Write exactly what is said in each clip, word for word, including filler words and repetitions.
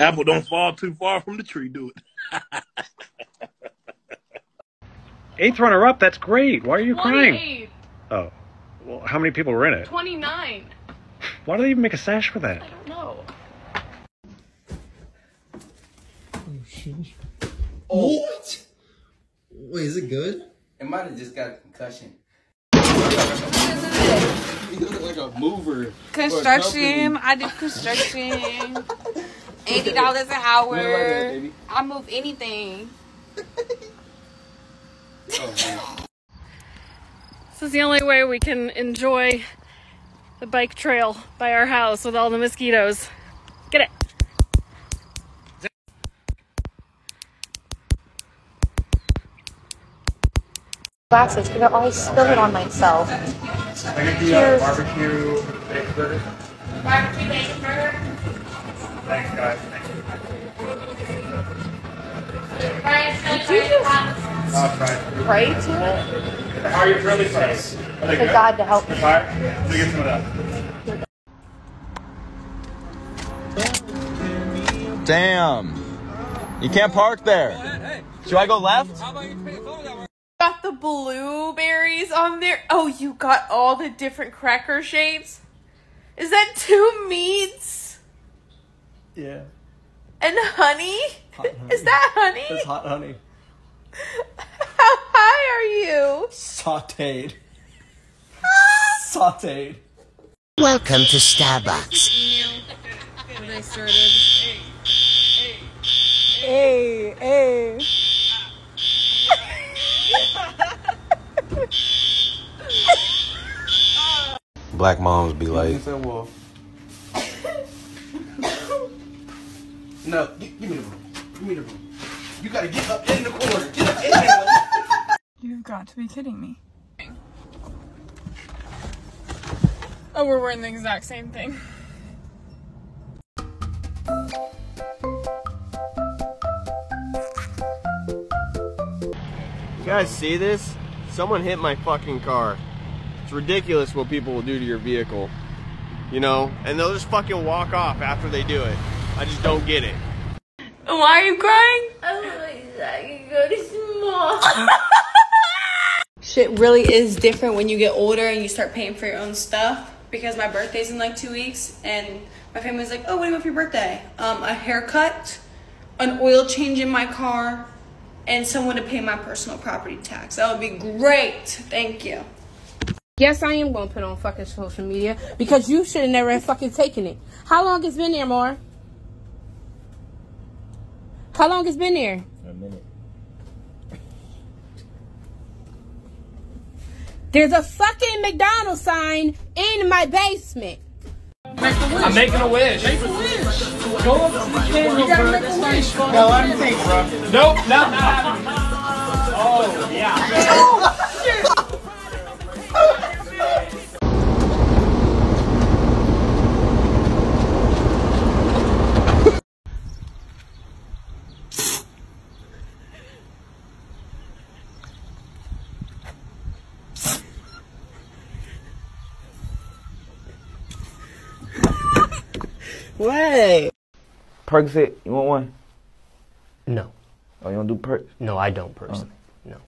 Apple don't fall too far from the tree, do it. Eighth runner up, that's great. Why are you crying? Oh. Well, how many people were in it? twenty-nine. Why do they even make a sash for that? I don't know. Oh, shit. Oh. What? Wait, is it good? It might have just got a concussion. You look like a mover. Construction. A I do construction. Eighty dollars an hour. Like that, baby. I move anything. Oh, this is the only way we can enjoy the bike trail by our house with all the mosquitoes. Get it. Glasses, because I always spill it on myself. I get the uh, barbecue bacon burger. Barbecue bacon burger. Thanks, guys. Thank you. Did you just pray to it? How are your friendly friends? For God to help me. All right, let me get some of that. Damn. You can't park there. Should I go left? How about you pay for that one? Got the blueberries on there. Oh, you got all the different cracker shapes. Is that two meats? Yeah. And honey? Hot honey. Is that honey? That's hot honey. How high are you? Sauteed. Sauteed. Welcome to Starbucks. I started. Hey, hey, hey. Hey, hey. Black moms be like, no, give me the room. Give me the room. You gotta get up in the corner. Get up in the You've got to be kidding me. Oh, we're wearing the exact same thing. You guys see this? Someone hit my fucking car. It's ridiculous what people will do to your vehicle, you know, and they'll just fucking walk off after they do it. I just don't get it. Why are you crying? I wish I could go to small. Shit really is different when you get older and you start paying for your own stuff, because my birthday's in like two weeks and my family's like, oh, what do you want for your birthday? Um, a haircut, an oil change in my car, and someone to pay my personal property tax. That would be great. Thank you. Yes, I am going to put on fucking social media because you should have never fucking taken it. How long it's been there, Mar? How long it's been there? A minute. There's a fucking McDonald's sign in my basement. Make a wish. I'm making a wish. Make a wish. Go up to the candle. You gotta make a wish. No, I don't think, bro. Nope, not happening. Oh, yeah. Oh, shit. Way. Perks it. You want one? No. Oh, you don't do perks? No, I don't personally. Oh.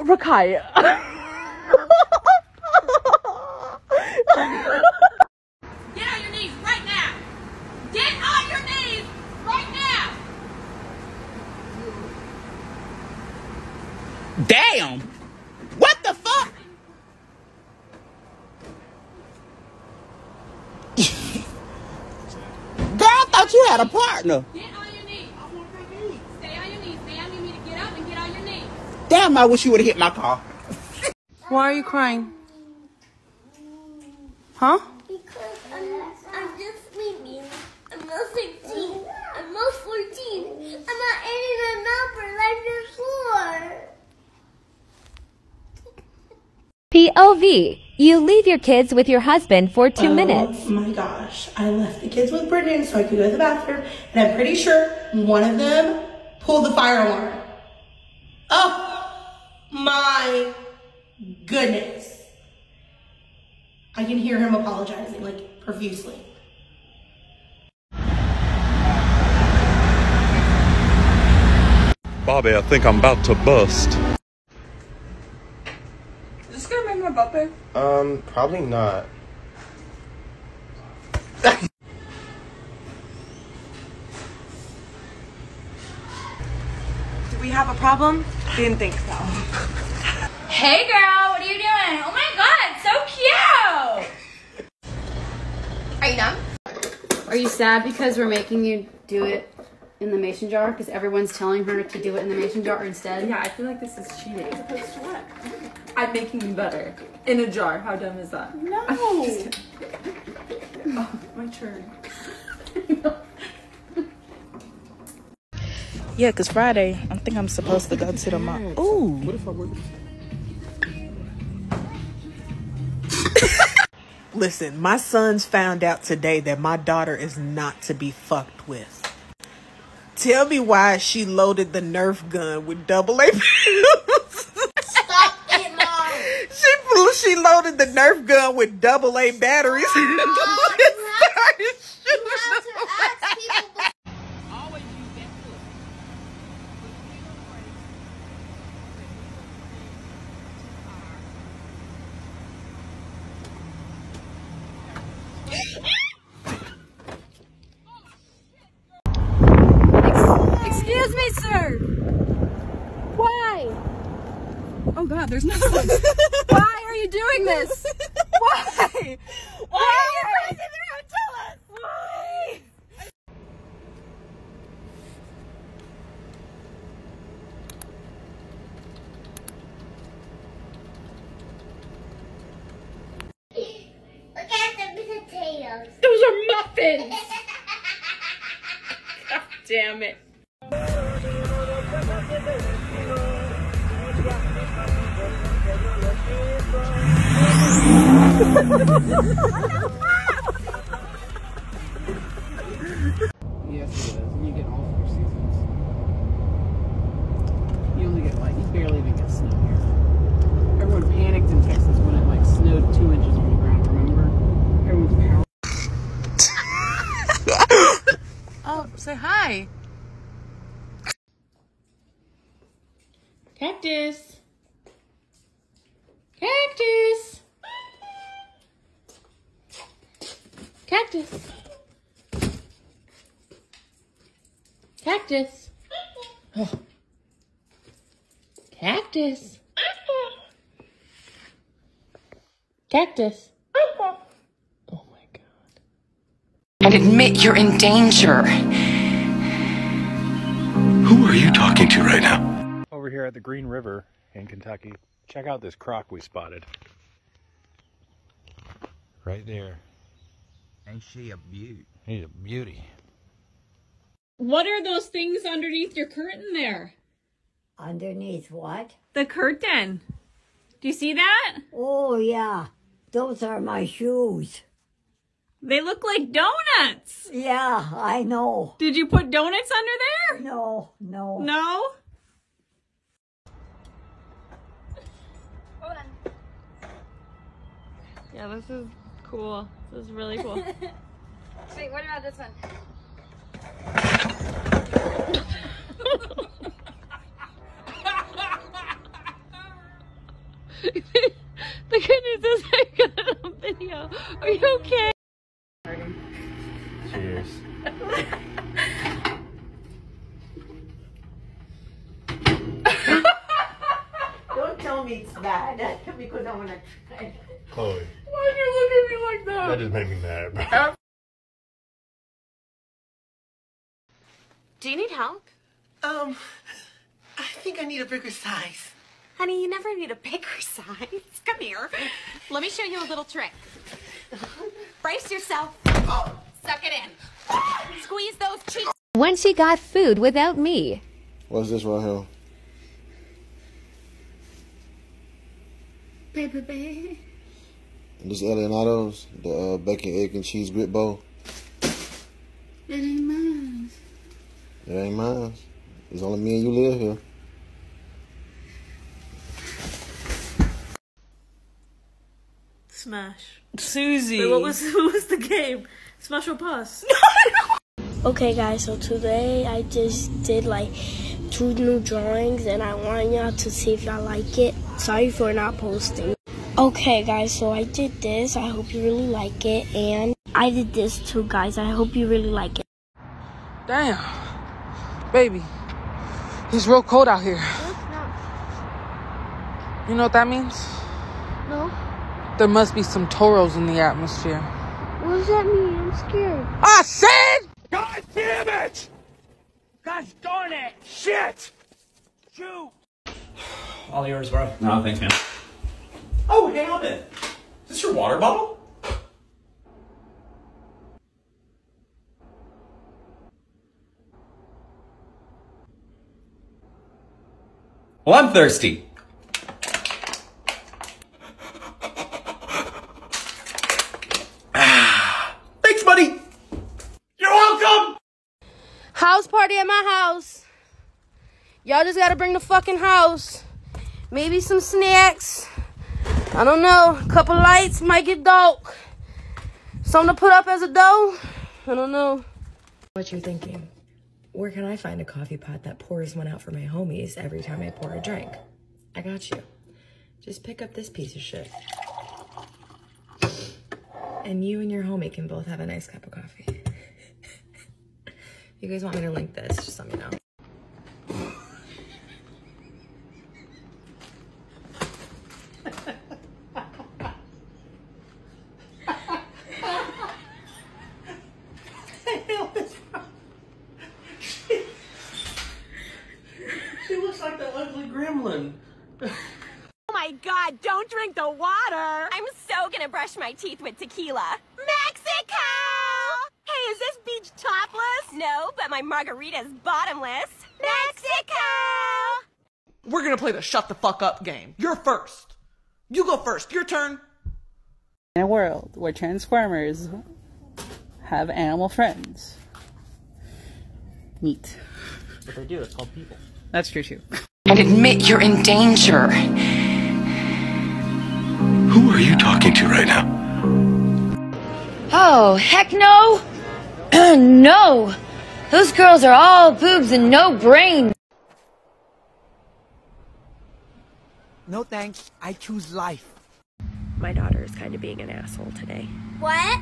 No. Rakaya. Get on your knees right now. Get on your knees right now. Damn. What the fuck? You had a partner. Get on your knees. I want your knees. Stay on your knees, ma'am. You need to get up and get on your knees. Damn, I wish you would have hit my car. Why are you crying? Huh? Because I'm, I'm just sleeping. I'm not sixteen. I'm not fourteen. I'm not adding a number like before. P O V. You leave your kids with your husband for two oh, minutes. Oh my gosh. I left the kids with Brendan so I could go to the bathroom. And I'm pretty sure one of them pulled the fire alarm. Oh my goodness. I can hear him apologizing like profusely. Bobby, I think I'm about to bust. Is this gonna make my butt big? Um, probably not. Do we have a problem? Didn't think so. Hey girl, what are you doing? Oh my god, so cute! Are you done? Are you sad because we're making you do it in the mason jar? Because everyone's telling her to do it in the mason jar instead? Yeah, I feel like this is cheating. I'm making butter in a jar. How dumb is that? No! Oh, my turn. Yeah, because Friday, I think I'm supposed to go to the mall. Ooh! What if I were... Listen, my sons found out today that my daughter is not to be fucked with. Tell me why she loaded the Nerf gun with double A barrels. Stop it, Mom. She, she loaded the Nerf gun with double A batteries. Excuse me, sir. Why? Oh God, there's another one. Why are you doing this? Why? Why, Why are you crossing the road? Tell us. Why? Look at the potatoes. Those are muffins. God damn it. Yes, it does. And you get all four seasons. You only get like, you barely even get snow here. Everyone panicked in Texas when it like snowed two inches on the ground, remember? Everyone's power. Oh, say hi. Cactus. Cactus. Cactus. Cactus. Oh. Cactus. Cactus. Oh my God. And admit you're in danger. Who are you talking to right now? Over here at the Green River in Kentucky. Check out this croc we spotted. Right there. Ain't she a beauty? He's a beauty. What are those things underneath your curtain there? Underneath what? The curtain. Do you see that? Oh, yeah. Those are my shoes. They look like donuts. Yeah, I know. Did you put donuts under there? No, no. No? Hold on. Yeah, this is... cool. This is really cool. Wait, what about this one? The good news is I got it on video. Are you okay? Cheers. Don't tell me it's bad because I want to try it. Chloe. Why'd you look at me like that? That just made me mad, bro. Do you need help? Um, I think I need a bigger size. Honey, you never need a bigger size. Come here. Let me show you a little trick. Brace yourself. Oh. Suck it in. Squeeze those cheeks. When she got food without me. What's this right here? Paper bag. This Eleonato's, the uh, bacon, egg, and cheese grit bowl. That ain't mine. That ain't mine. It's only me and you live here. Smash. Susie. Wait, what was what was the game? Smash or pass? Okay, guys. So today I just did like two new drawings, and I want y'all to see if y'all like it. Sorry for not posting. Okay, guys, so I did this. I hope you really like it, and I did this too, guys. I hope you really like it. Damn, baby, it's real cold out here. No, it's not. You know what that means? No. There must be some toros in the atmosphere. What does that mean? I'm scared. I said, God damn it! God darn it! Shit! Shoot! All yours, bro. No, thanks, man. Oh, hang on then. Is this your water bottle? Well, I'm thirsty. House party at my house. Y'all just gotta bring the fucking house. Maybe some snacks. I don't know. A couple lights might get dark. Something to put up as a dough. I don't know. What you're thinking? Where can I find a coffee pot that pours one out for my homies every time I pour a drink? I got you. Just pick up this piece of shit. And you and your homie can both have a nice cup of coffee. You guys want me to link this, just let me know. she, she looks like the ugly gremlin. Oh my God, don't drink the water. I'm so gonna brush my teeth with tequila. Mexico! Hey, is this beach topless? No, but my margarita's bottomless. Mexico! We're gonna play the shut the fuck up game. You're first. You go first. Your turn. In a world where Transformers have animal friends. Neat. But they do. It's called people. That's true, too. And admit you're in danger. Who are you talking to right now? Oh, heck no. No! Those girls are all boobs and no brain! No thanks, I choose life. My daughter is kind of being an asshole today. What?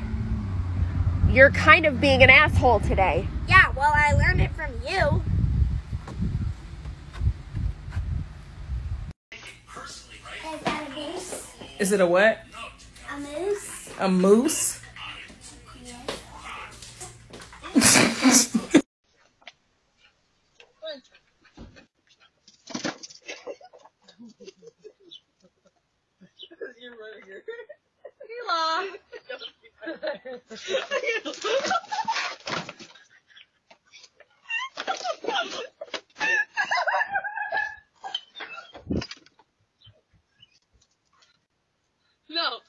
You're kind of being an asshole today. Yeah, well, I learned it from you. Is that a moose? Is it a what? A moose. A moose? No.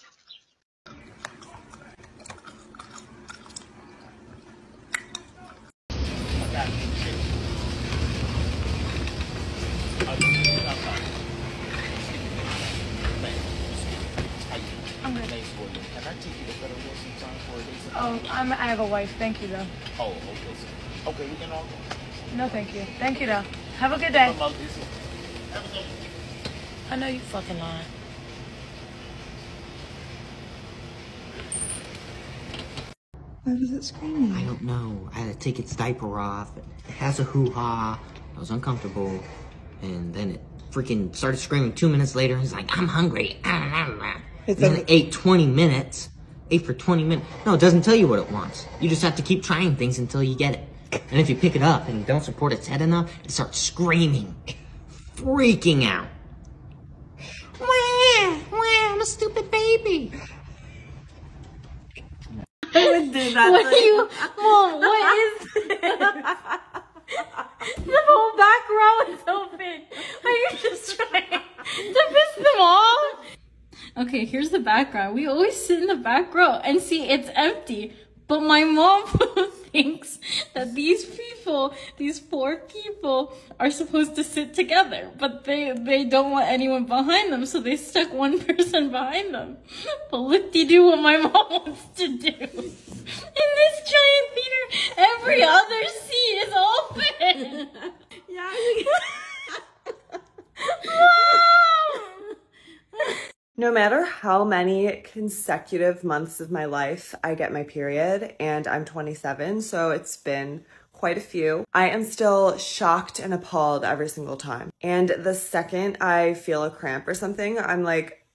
Oh, I'm, I have a wife. Thank you, though. Oh, okay. Okay, we can all go. No, thank you. Thank you, though. Have a good day. I know you fucking lying. Why was it screaming? I don't know. I had to take its diaper off. It has a hoo-ha. I was uncomfortable. And then it freaking started screaming two minutes later. And it's like, I'm hungry. It's and then it ate twenty minutes. Ate for twenty minutes. No, it doesn't tell you what it wants. You just have to keep trying things until you get it. And if you pick it up and don't support its head enough, it starts screaming. Freaking out. Wah! Wah! I'm a stupid baby. What do you, Mom, what is this? The whole back row is open. Are you just trying to piss them off? Okay, here's the background. We always sit in the back row and see it's empty. But my mom thinks that these people, these poor people, are supposed to sit together. But they, they don't want anyone behind them, so they stuck one person behind them. But look-de-do what my mom wants to do. In this giant theater, every other seat is open. Yeah. No matter how many consecutive months of my life I get my period, and I'm twenty-seven, so it's been quite a few, I am still shocked and appalled every single time. And the second I feel a cramp or something, I'm like,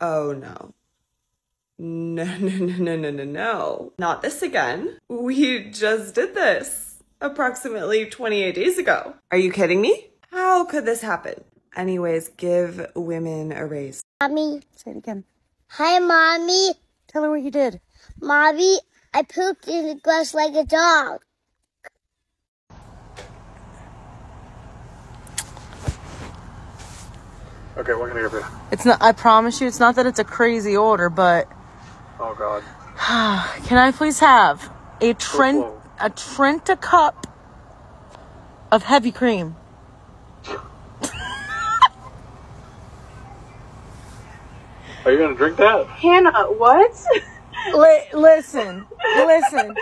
oh no. No, no, no, no, no, no, no. Not this again. We just did this approximately twenty-eight days ago. Are you kidding me? How could this happen? Anyways, give women a raise. Mommy. Say it again. Hi, Mommy. Tell her what you did. Mommy, I pooped in the grass like a dog. Okay, what can I get for you? It's not, I promise you, it's not that it's a crazy order, but... Oh, God. Can I please have a Trent, a Trenta cup of heavy cream? Are you gonna drink that? Hannah, what? Li listen, listen.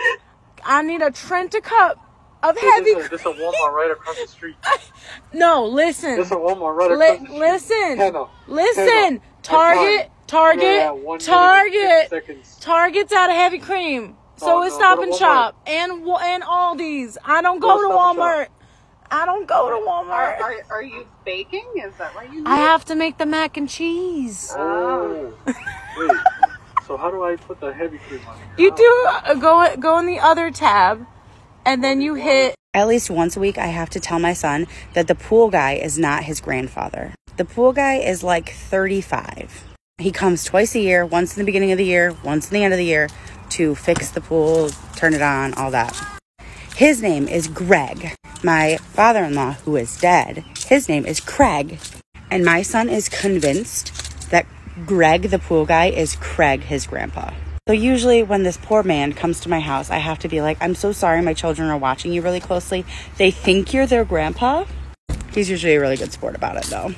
I need a Trenta cup of this heavy cream. This is a Walmart right across the street. No, listen. This is a Walmart right across Li the street. Listen, Hannah, listen. Hannah, Target, Target, yeah, Target. Target's out of heavy cream. So oh, it's no, Stop and Shop and and Aldi's. I don't go no, to Walmart. I don't go to Walmart. Are, are, are you baking? Is that what you need? I have to make the mac and cheese. Oh. Wait. So how do I put the heavy cream on? You do uh, go go in the other tab, and then you hit. At least once a week, I have to tell my son that the pool guy is not his grandfather. The pool guy is like thirty-five. He comes twice a year, once in the beginning of the year, once in the end of the year, to fix the pool, turn it on, all that. His name is Greg. My father-in-law, who is dead, his name is Craig. And my son is convinced that Greg, the pool guy, is Craig, his grandpa. So usually when this poor man comes to my house, I have to be like, I'm so sorry my children are watching you really closely. They think you're their grandpa. He's usually a really good sport about it, though.